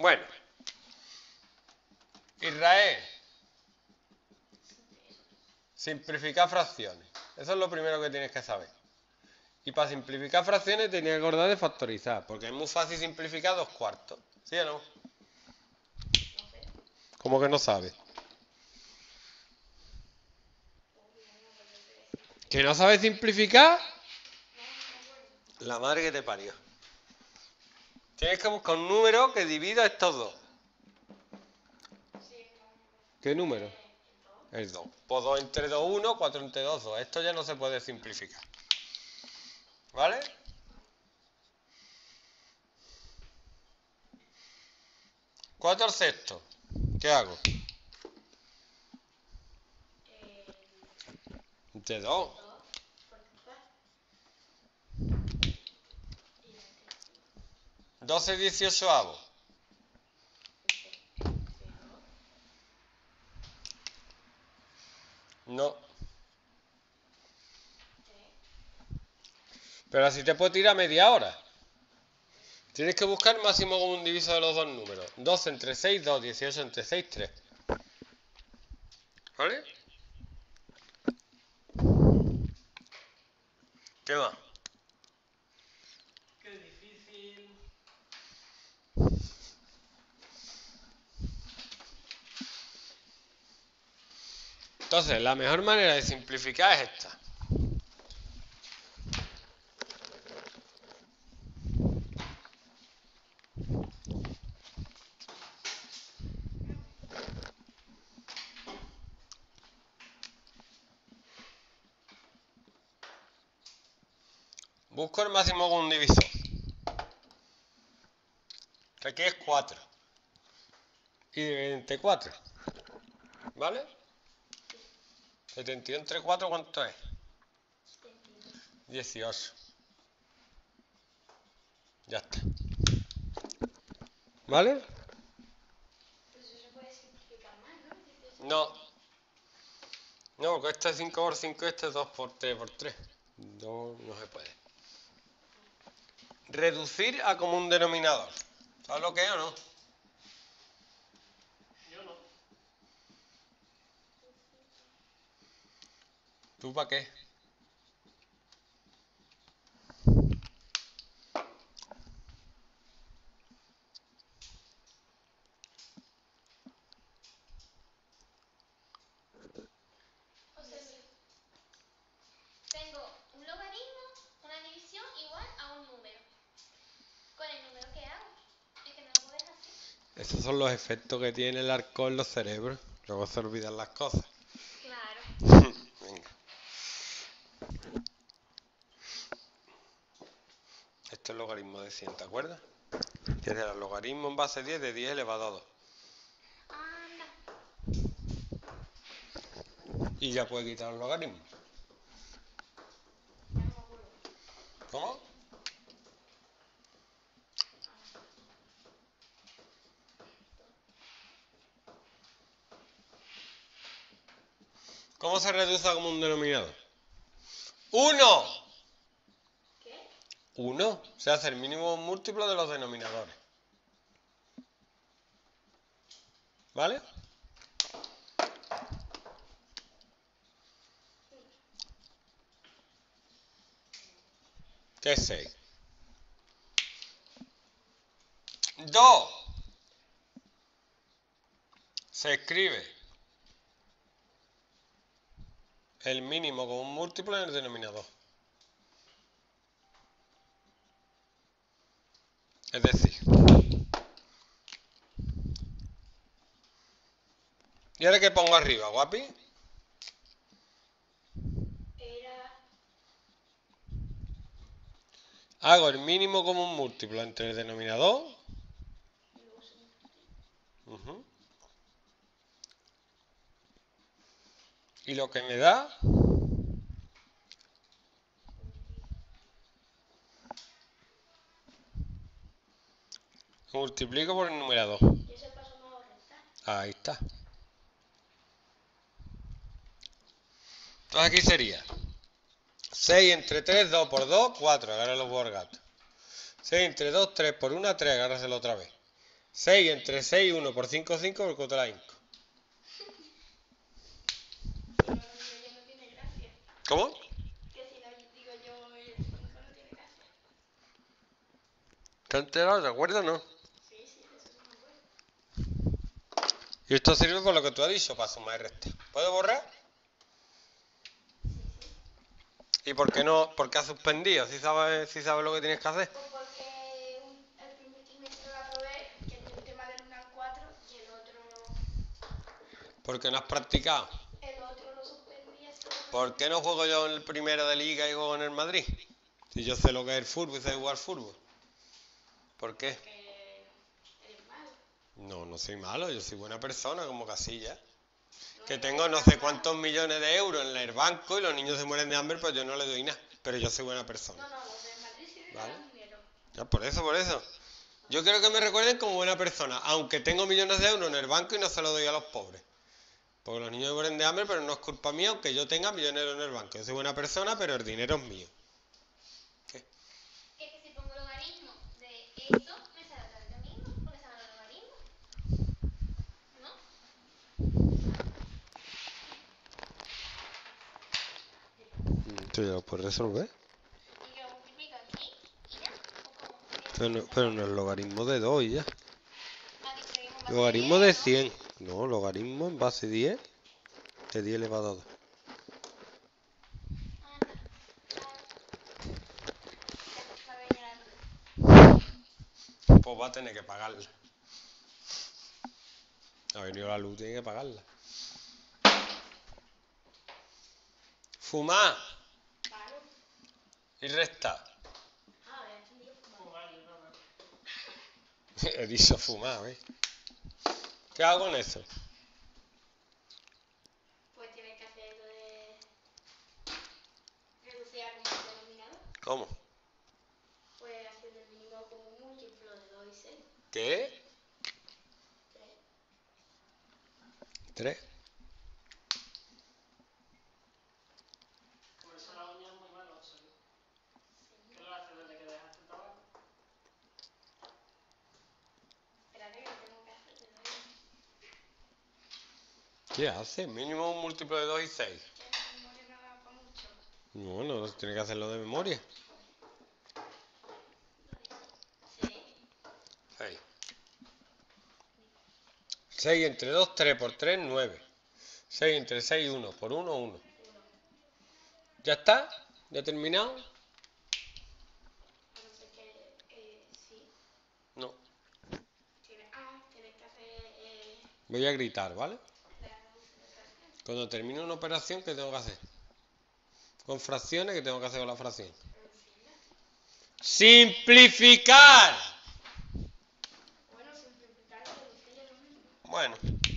Bueno, Israel, simplificar fracciones. Eso es lo primero que tienes que saber. Y para simplificar fracciones tenía que acordar de factorizar, porque es muy fácil simplificar 2/4. ¿Sí o no? ¿Cómo que no sabes? ¿Que no sabes simplificar? La madre que te parió. Tienes que buscar un número que divida estos dos. ¿Qué número? El 2. Pues 2 entre 2, 1, 4 entre 2, 2. Esto ya no se puede simplificar. ¿Vale? ¿4 sexto? ¿Qué hago? Entre 2. ¿12 18avos? No. Pero así te puedes tirar media hora. Tienes que buscar máximo común diviso de los dos números. 12 entre 6, 2. 18 entre 6, 3. ¿Vale? ¿Qué más? Qué difícil. Entonces, la mejor manera de simplificar es esta. Busco el máximo común divisor, que aquí es 4, y dividido entre 4, ¿vale? 72 entre 4, ¿cuánto es? 18. Ya está. ¿Vale? Pues eso puede simplificar más, ¿no? No. No, porque este es 5 por 5, este es 2 por 3 por 3. No se puede. Reducir a común denominador. ¿Sabes lo que es o no? Yo no. ¿Tú para qué? Esos son los efectos que tiene el alcohol en los cerebros. Luego se olvidan las cosas. Claro. Venga. Esto es logaritmo de 100, ¿te acuerdas? Tienes el logaritmo en base 10 de 10 elevado a 2. Anda. Y ya puedes quitar el logaritmo. ¿Cómo? ¿Cómo se reduce a común denominador? ¡Uno! ¿Qué? Uno. Se hace el mínimo múltiplo de los denominadores. ¿Vale? ¿Qué es 6? 2. Se escribe el mínimo con un múltiplo en el denominador. Es decir. ¿Y ahora qué pongo arriba, guapi? Hago el mínimo con un múltiplo entre el denominador. Y lo que me da multiplico por el numerador. Ahí está. Entonces aquí sería 6 entre 3, 2 por 2, 4. Agárralo por gato. 6 entre 2, 3 por 1, 3. Agárraselo otra vez. 6 entre 6, 1 por 5, 5, por 4, 5. ¿Cómo? Que si no digo yo el 5 no tiene gracia. ¿Te has enterado? ¿Te acuerdas o no? Sí, eso es un acuerdo. Y esto sirve con lo que tú has dicho para sumar y restar. ¿Puedo borrar? ¿Y por qué no? ¿Por qué has suspendido? ¿Sí sabes lo que tienes que hacer? Pues porque el primer trimestre va a poder, que es un tema del 1 al 4 y el otro no. ¿Por qué no has practicado? El otro lo suspendía. ¿Por qué no juego yo en el primero de liga y juego en el Madrid? Si yo sé lo que es el fútbol y sé jugar fútbol. ¿Por qué? Porque eres malo. No, no soy malo, yo soy buena persona como Casillas. Que tengo no sé cuántos millones de euros en el banco y los niños se mueren de hambre, pero yo no les doy nada. Pero yo soy buena persona. No, los de Madrid sí les dan dinero. Ya, por eso. Yo quiero que me recuerden como buena persona, aunque tengo millones de euros en el banco y no se los doy a los pobres. Porque los niños se mueren de hambre, pero no es culpa mía, aunque yo tenga millones en el banco. Yo soy buena persona, pero el dinero es mío. ¿Qué? Es que si pongo logaritmo de esto, me sale lo mismo, porque se habla logaritmo. ¿No? Esto ya lo puedes resolver. Pero no es logaritmo de 2 y ya. Logaritmo de 100. No, logaritmo en base 10 de 10 elevado a 2. Pues va a tener que pagarla. Ha venido la luz, tiene que pagarla. Fumar. Y resta. He dicho fumar, ¿eh? ¿Qué hago con eso? Pues tienes que hacer eso de reducir al mínimo denominador. ¿Cómo? Pues haciendo el mínimo como un múltiplo de 2 y 6. ¿Qué? 3. ¿Qué hace? Mínimo un múltiplo de 2 y 6. Bueno, tiene que hacerlo de memoria. 6. 6 entre 2, 3 por 3, 9. 6 entre 6, 1 por 1, 1. ¿Ya está? ¿Ya terminado? No. Voy a gritar, ¿vale? Cuando termino una operación, ¿qué tengo que hacer? Con fracciones, ¿qué tengo que hacer con la fracción? ¡Simplificar! Bueno, simplificar, reducir es lo mismo. Bueno.